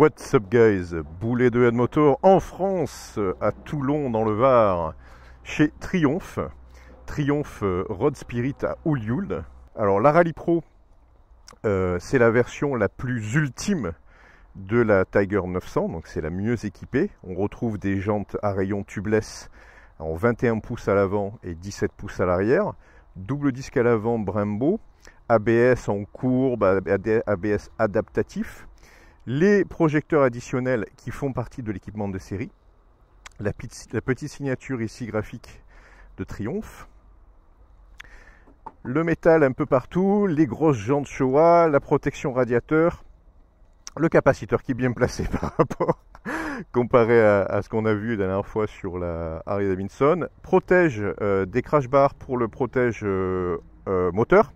What's up guys, Boulet de Yann Motor en France, à Toulon dans le Var, chez Triumph Road Spirit à Oulioul. Alors la Rally Pro, c'est la version la plus ultime de la Tiger 900, donc c'est la mieux équipée. On retrouve des jantes à rayon tubeless en 21 pouces à l'avant et 17 pouces à l'arrière, double disque à l'avant Brembo, ABS en courbe, ABS adaptatif. Les projecteurs additionnels qui font partie de l'équipement de série, la petite signature ici graphique de Triumph, le métal un peu partout, les grosses jantes Showa, la protection radiateur, le capaciteur qui est bien placé par rapport comparé à ce qu'on a vu la dernière fois sur la Harley Davidson, protège des crash bars pour le protège moteur.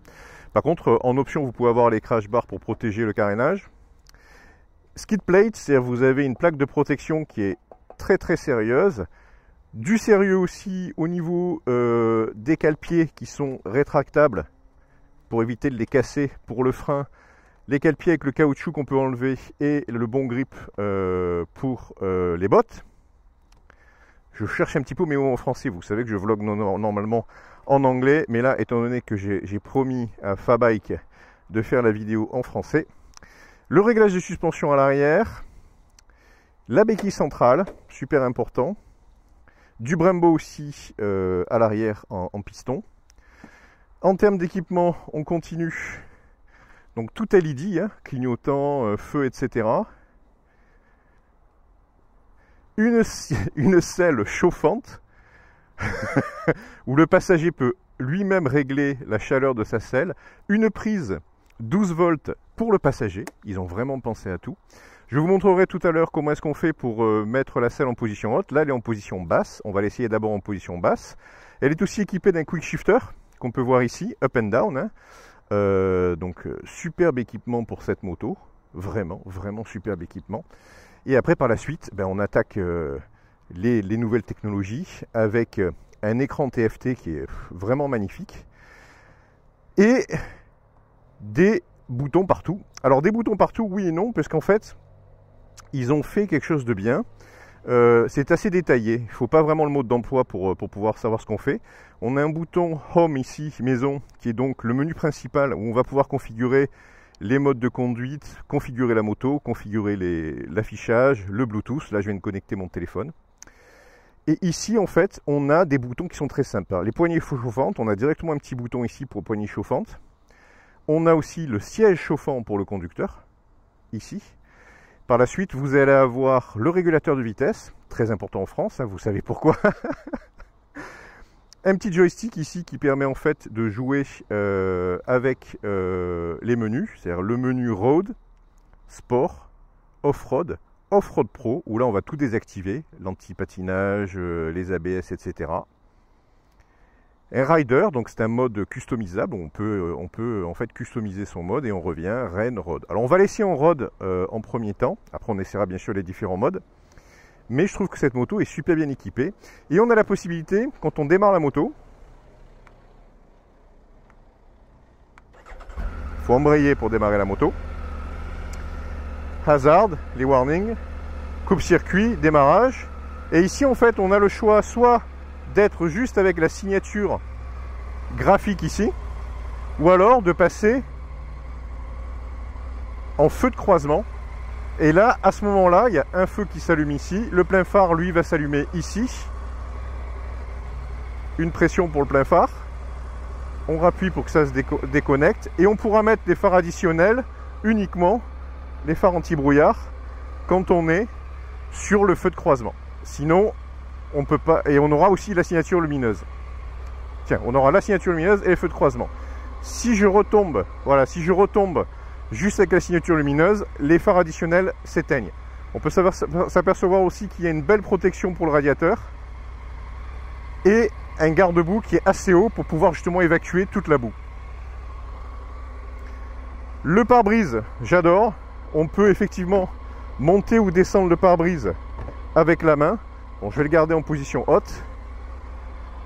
Par contre, en option, vous pouvez avoir les crash bars pour protéger le carénage. Skid plate, c'est-à-dire vous avez une plaque de protection qui est très sérieuse. Du sérieux aussi au niveau des cale-pieds qui sont rétractables pour éviter de les casser pour le frein. Les cale-pieds avec le caoutchouc qu'on peut enlever et le bon grip pour les bottes. Je cherche un petit peu mes mots en français. Vous savez que je vlog normalement en anglais. Mais là, étant donné que j'ai promis à Fabike de faire la vidéo en français... Le réglage de suspension à l'arrière, la béquille centrale, super important, du Brembo aussi à l'arrière en piston. En termes d'équipement, on continue, donc tout à l'ID, hein, clignotant, feu, etc. Une selle chauffante, où le passager peut lui-même régler la chaleur de sa selle, une prise 12 volts pour le passager, ils ont vraiment pensé à tout. Je vous montrerai tout à l'heure comment est-ce qu'on fait pour mettre la selle en position haute. Là, elle est en position basse, on va l'essayer d'abord en position basse. Elle est aussi équipée d'un quick shifter qu'on peut voir ici, up and down. Hein. Donc, superbe équipement pour cette moto, vraiment superbe équipement. Et après, par la suite, ben, on attaque les nouvelles technologies avec un écran TFT qui est vraiment magnifique. Et... des boutons partout. Alors des boutons partout, oui et non, parce qu'en fait, ils ont fait quelque chose de bien. C'est assez détaillé. Il ne faut pas vraiment le mode d'emploi pour pouvoir savoir ce qu'on fait. On a un bouton Home ici, maison, qui est donc le menu principal où on va pouvoir configurer les modes de conduite, configurer la moto, configurer l'affichage, le Bluetooth. Là, je viens de connecter mon téléphone. Et ici, en fait, on a des boutons qui sont très sympas. Les poignées chauffantes, on a directement un petit bouton ici pour poignées chauffantes. On a aussi le siège chauffant pour le conducteur, ici. Par la suite, vous allez avoir le régulateur de vitesse, très important en France, hein, vous savez pourquoi. Un petit joystick ici qui permet en fait de jouer avec les menus, c'est-à-dire le menu Road, Sport, Off-Road, Off-Road Pro, où là on va tout désactiver, l'anti-patinage, les ABS, etc. Un rider, donc c'est un mode customisable, on peut en fait customiser son mode et on revient, Rain, Road. Alors on va laisser en Road en premier temps, après on essaiera bien sûr les différents modes, mais je trouve que cette moto est super bien équipée. Et on a la possibilité, quand on démarre la moto, il faut embrayer pour démarrer la moto, hazard, les warnings, coupe-circuit, démarrage, et ici en fait on a le choix soit... d'être juste avec la signature graphique ici, ou alors de passer en feu de croisement. Et là, à ce moment-là, il y a un feu qui s'allume ici. Le plein phare, lui, va s'allumer ici. Une pression pour le plein phare. On rappuie pour que ça se déconnecte. Et on pourra mettre des phares additionnels, uniquement les phares anti-brouillard, quand on est sur le feu de croisement. Sinon... on peut pas, et on aura aussi la signature lumineuse. Tiens, on aura la signature lumineuse et les feux de croisement. Si je retombe, voilà, si je retombe juste avec la signature lumineuse, les phares additionnels s'éteignent. On peut s'apercevoir aussi qu'il y a une belle protection pour le radiateur et un garde-boue qui est assez haut pour pouvoir justement évacuer toute la boue. Le pare-brise, j'adore. On peut effectivement monter ou descendre le pare-brise avec la main. Bon, je vais le garder en position haute,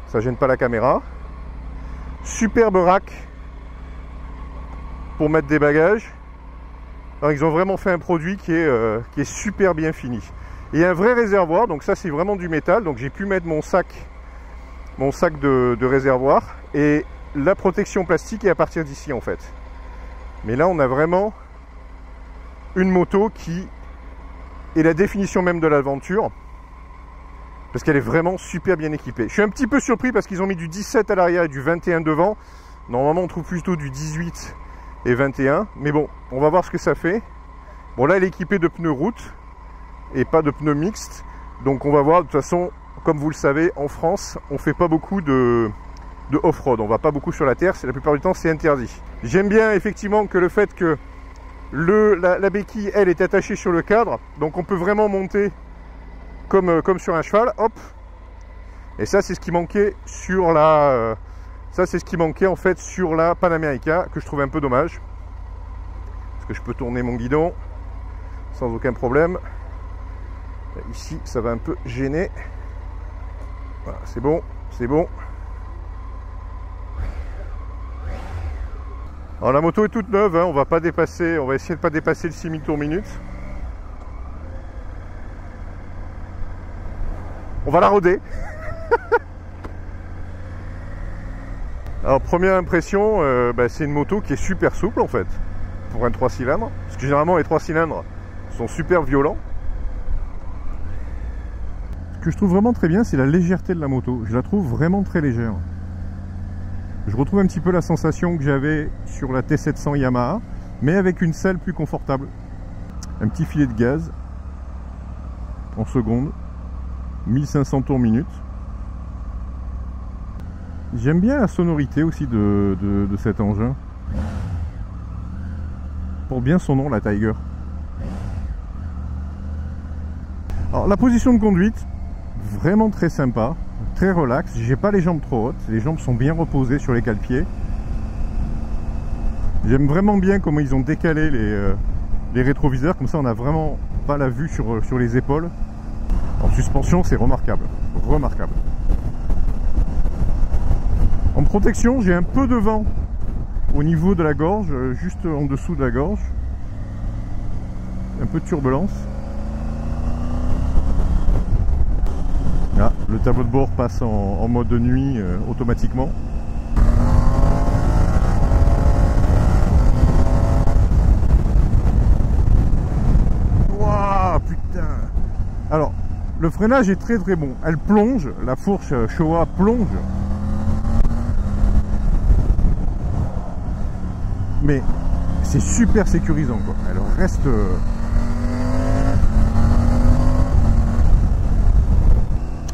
ça ne gêne pas la caméra. Superbe rack pour mettre des bagages. Alors, ils ont vraiment fait un produit qui est super bien fini. Et un vrai réservoir, donc ça c'est vraiment du métal, donc j'ai pu mettre mon sac de réservoir et la protection plastique est à partir d'ici en fait. Mais là on a vraiment une moto qui est la définition même de l'aventure parce qu'elle est vraiment super bien équipée. Je suis un petit peu surpris parce qu'ils ont mis du 17 à l'arrière et du 21 devant. Normalement on trouve plutôt du 18 et 21, mais bon, on va voir ce que ça fait. Bon là elle est équipée de pneus route et pas de pneus mixtes, donc on va voir. De toute façon, comme vous le savez, en France on fait pas beaucoup de off-road, on va pas beaucoup sur la terre, c'est la plupart du temps c'est interdit. J'aime bien effectivement que le fait que la béquille elle est attachée sur le cadre, donc on peut vraiment monter comme sur un cheval, hop, et ça c'est ce qui manquait sur la ça c'est ce qui manquait en fait sur la Pan America, que je trouve un peu dommage parce que je peux tourner mon guidon sans aucun problème. Ici, ça va un peu gêner. Voilà, c'est bon, c'est bon. Alors la moto est toute neuve, hein, on va essayer de ne pas dépasser le 6000 tours minute. On va la roder. Alors première impression, c'est une moto qui est super souple en fait, pour un 3 cylindres. Parce que généralement les 3 cylindres sont super violents. Ce que je trouve vraiment très bien, c'est la légèreté de la moto. Je la trouve vraiment très légère. Je retrouve un petit peu la sensation que j'avais sur la T700 Yamaha, mais avec une selle plus confortable. Un petit filet de gaz en seconde, 1500 tours minute. J'aime bien la sonorité aussi de cet engin. Porte bien son nom, la Tiger. Alors la position de conduite, vraiment très sympa, très relax, j'ai pas les jambes trop hautes, les jambes sont bien reposées sur les calepieds. J'aime vraiment bien comment ils ont décalé les rétroviseurs, comme ça on n'a vraiment pas la vue sur les épaules. En suspension c'est remarquable, remarquable. En protection j'ai un peu de vent au niveau de la gorge, juste en dessous de la gorge, un peu de turbulence. Ah, le tableau de bord passe en mode de nuit automatiquement. Waouh, putain! Alors, le freinage est très très bon. Elle plonge, la fourche Showa plonge. Mais c'est super sécurisant quoi. Elle reste...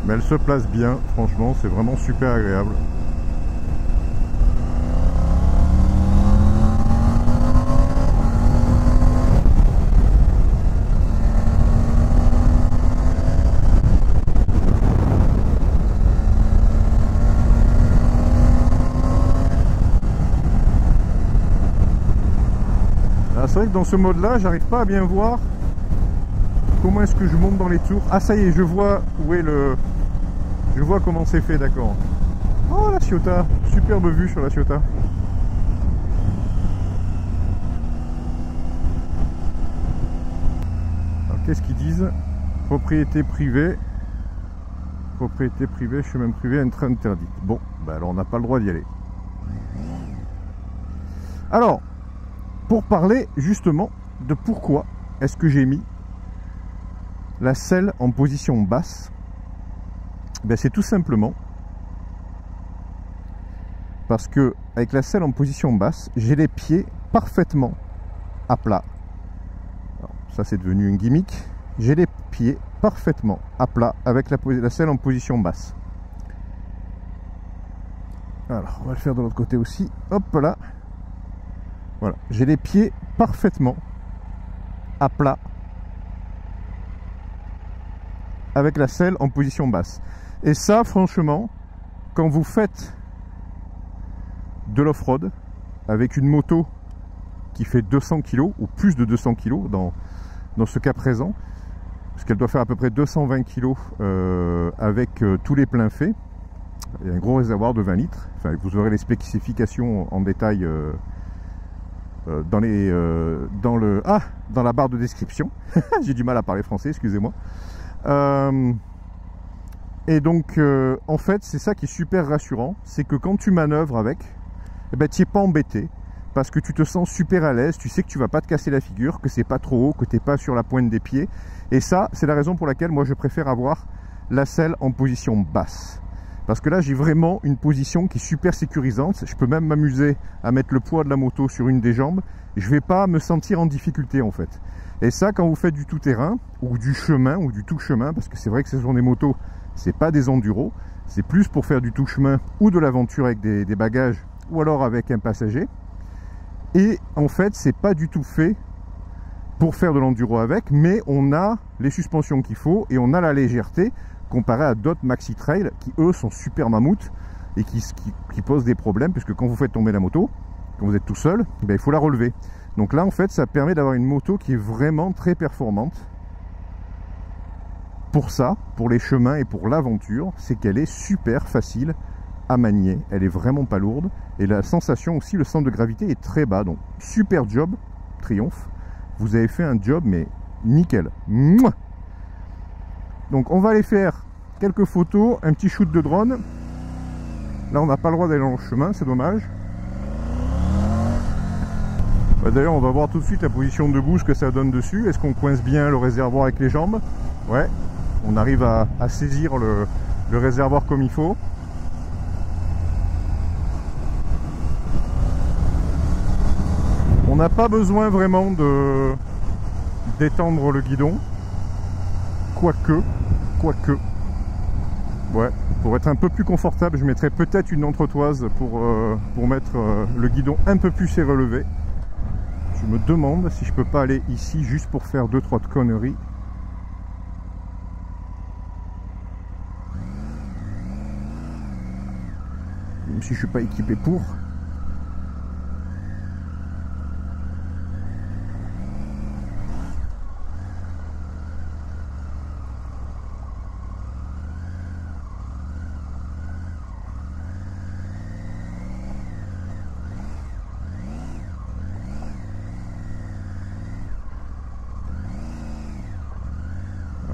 Mais elle se place bien, franchement, c'est vraiment super agréable. Ah, c'est vrai que dans ce mode-là, j'arrive pas à bien voir comment est-ce que je monte dans les tours. Ah, ça y est, je vois où est le... Je vois comment c'est fait, d'accord. Oh, la Ciotat, superbe vue sur la Ciotat. Alors, qu'est-ce qu'ils disent? Propriété privée, chemin privé, entrée interdite. Bon, alors on n'a pas le droit d'y aller. Alors, pour parler justement de pourquoi est-ce que j'ai mis la selle en position basse, ben c'est tout simplement parce que avec la selle en position basse, j'ai les pieds parfaitement à plat. Alors, ça c'est devenu une gimmick. J'ai les pieds parfaitement à plat avec la selle en position basse. Alors on va le faire de l'autre côté aussi. Hop là. Voilà, j'ai les pieds parfaitement à plat avec la selle en position basse. Et ça, franchement, quand vous faites de l'off-road avec une moto qui fait 200 kg ou plus de 200 kg dans ce cas présent, parce qu'elle doit faire à peu près 220 kg avec tous les pleins faits, et un gros réservoir de 20 litres, enfin, vous aurez les spécifications en détail dans la barre de description. J'ai du mal à parler français, excusez-moi. Et donc en fait c'est ça qui est super rassurant, c'est que quand tu manœuvres avec, eh ben, tu n'es pas embêté parce que tu te sens super à l'aise, tu sais que tu ne vas pas te casser la figure, que c'est pas trop haut, que tu n'es pas sur la pointe des pieds. Et ça c'est la raison pour laquelle moi je préfère avoir la selle en position basse. Parce que là j'ai vraiment une position qui est super sécurisante, je peux même m'amuser à mettre le poids de la moto sur une des jambes, je ne vais pas me sentir en difficulté en fait. Et ça quand vous faites du tout-terrain ou du chemin ou du tout-chemin, parce que c'est vrai que ce sont des motos, c'est pas des enduros, c'est plus pour faire du tout-chemin ou de l'aventure avec des bagages ou alors avec un passager. Et en fait c'est pas du tout fait pour faire de l'enduro avec, mais on a les suspensions qu'il faut et on a la légèreté comparé à d'autres maxi trail qui eux sont super mammouths et qui posent des problèmes, puisque quand vous faites tomber la moto, quand vous êtes tout seul, eh bien, il faut la relever. Donc là en fait ça permet d'avoir une moto qui est vraiment très performante. Pour ça, pour les chemins et pour l'aventure, c'est qu'elle est super facile à manier, elle est vraiment pas lourde et la sensation aussi, le centre de gravité est très bas, donc super job Triumph, vous avez fait un job mais nickel. Mouah. Donc on va aller faire quelques photos, un petit shoot de drone. Là on n'a pas le droit d'aller dans le chemin, c'est dommage. D'ailleurs on va voir tout de suite la position debout, ce que ça donne dessus, est-ce qu'on coince bien le réservoir avec les jambes? Ouais, on arrive à saisir le réservoir comme il faut. On n'a pas besoin vraiment d'étendre le guidon, quoique, ouais, pour être un peu plus confortable, je mettrai peut-être une entretoise pour mettre le guidon un peu plus relevé. Je me demande si je peux pas aller ici juste pour faire 2-3 de conneries. Même si je suis pas équipé pour.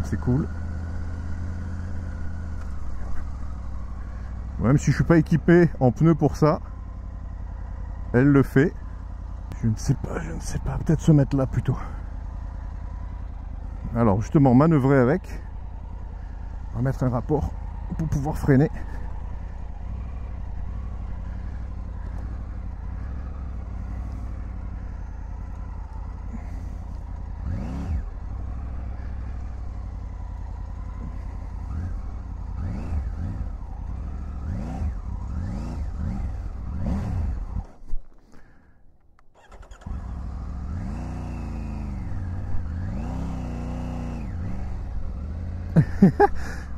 C'est cool. Même si je suis pas équipé en pneus pour ça, elle le fait. Je ne sais pas, peut-être se mettre là plutôt. Alors justement, manœuvrer avec. On va mettre un rapport pour pouvoir freiner.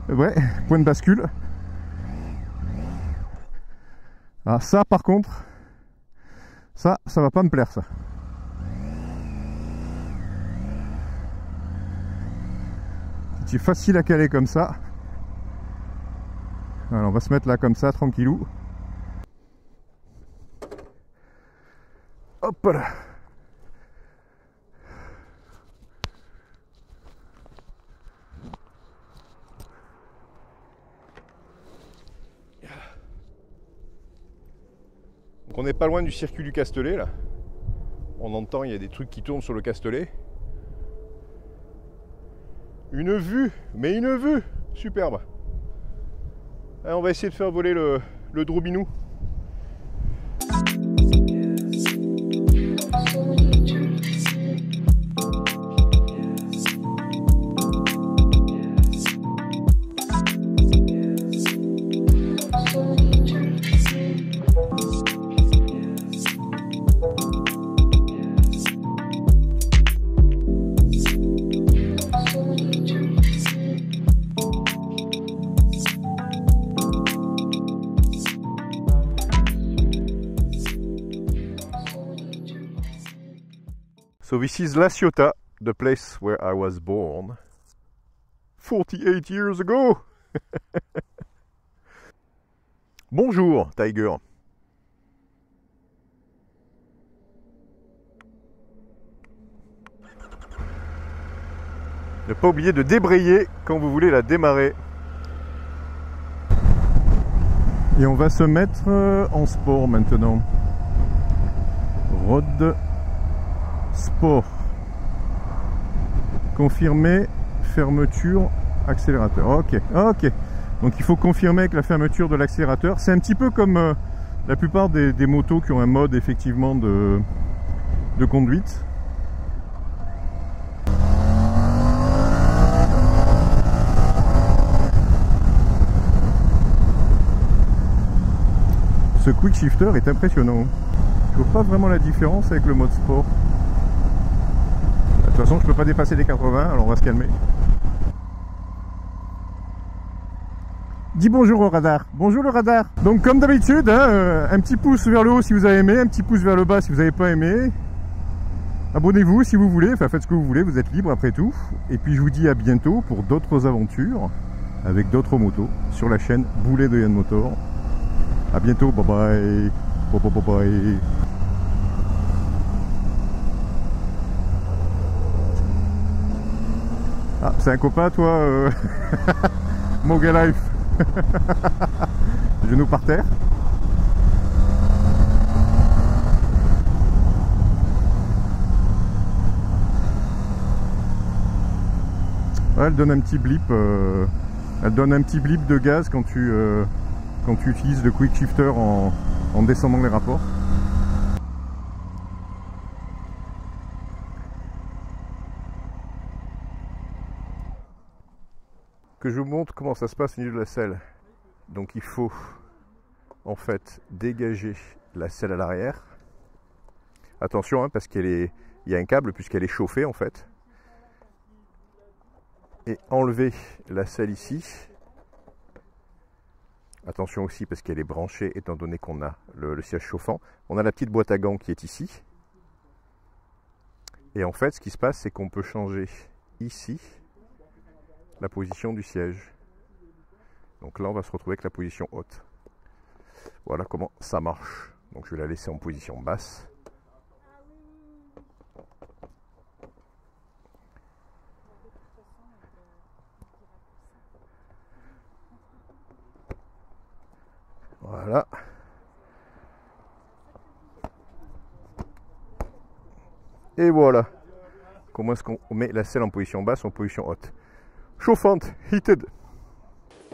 Ouais, point de bascule. Ah ça par contre, ça va pas me plaire ça. C'est facile à caler comme ça. Alors on va se mettre là comme ça, tranquillou. Hop là. Donc on n'est pas loin du circuit du Castellet là. On entend, il y a des trucs qui tournent sur le Castellet. Une vue, mais une vue superbe. Allez, on va essayer de faire voler le drobinou. So this is La Ciotat, the place where I was born 48 years ago. Bonjour Tiger. Ne pas oublier de débrayer quand vous voulez la démarrer. Et on va se mettre en sport maintenant. Road sport. Confirmer, fermeture, accélérateur. Ok, ok. Donc il faut confirmer avec la fermeture de l'accélérateur. C'est un petit peu comme la plupart des motos qui ont un mode effectivement de conduite. Ce quick shifter est impressionnant. Je vois pas vraiment la différence avec le mode sport. De toute façon, je peux pas dépasser les 80, alors on va se calmer. Dis bonjour au radar. Bonjour le radar. Donc comme d'habitude, hein, un petit pouce vers le haut si vous avez aimé, un petit pouce vers le bas si vous n'avez pas aimé. Abonnez-vous si vous voulez, enfin faites ce que vous voulez, vous êtes libre après tout. Et puis je vous dis à bientôt pour d'autres aventures avec d'autres motos sur la chaîne Boulet de Yann Motor. A bientôt, bye bye, bye bye bye. Ah, c'est un copain toi, Moga Life. Genoux par terre. Ouais, elle donne un petit blip. Elle donne un petit blip de gaz quand tu utilises le quick shifter en descendant les rapports. Que je vous montre comment ça se passe au niveau de la selle. Donc il faut en fait dégager la selle à l'arrière. Attention hein, parce qu'il y a un câble puisqu'elle est chauffée en fait. Et enlever la selle ici. Attention aussi parce qu'elle est branchée étant donné qu'on a le siège chauffant. On a la petite boîte à gants qui est ici. Et en fait ce qui se passe c'est qu'on peut changer ici la position du siège. Donc là on va se retrouver avec la position haute. Voilà comment ça marche. Donc je vais la laisser en position basse. Voilà. Et voilà. Comment est-ce qu'on met la selle en position basse ou en position haute? Chauffante, heated.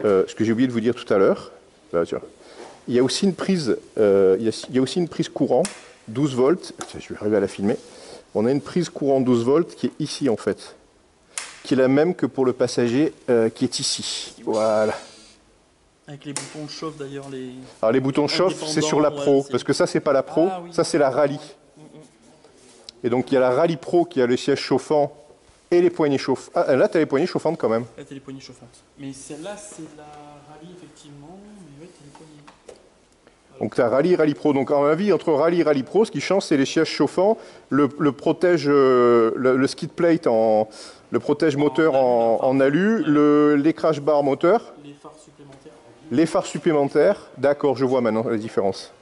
Ce que j'ai oublié de vous dire tout à l'heure, il y a aussi une prise, courant 12 volts. Je vais arriver à la filmer. On a une prise courant 12 volts qui est ici en fait, qui est la même que pour le passager qui est ici. Voilà. Avec les boutons de chauffe d'ailleurs. Les... Alors les boutons de chauffe, c'est sur la Pro, ouais, parce que ça c'est pas la Pro, ah, oui, ça c'est la Rally. Et donc il y a la Rally Pro qui a le siège chauffant et les poignées chauffantes. Ah là tu as les poignées chauffantes quand même. Là tu as les poignées chauffantes. Mais celle-là c'est la Rally effectivement, mais ouais tu as les poignées. Alors, donc tu as Rally, Rally Pro. Donc en avis entre Rally et Rally Pro, ce qui change c'est les sièges chauffants, le protège, le skid plate en... Le protège moteur en alu, les crash bar moteur. Les phares supplémentaires. D'accord, je vois maintenant la différence.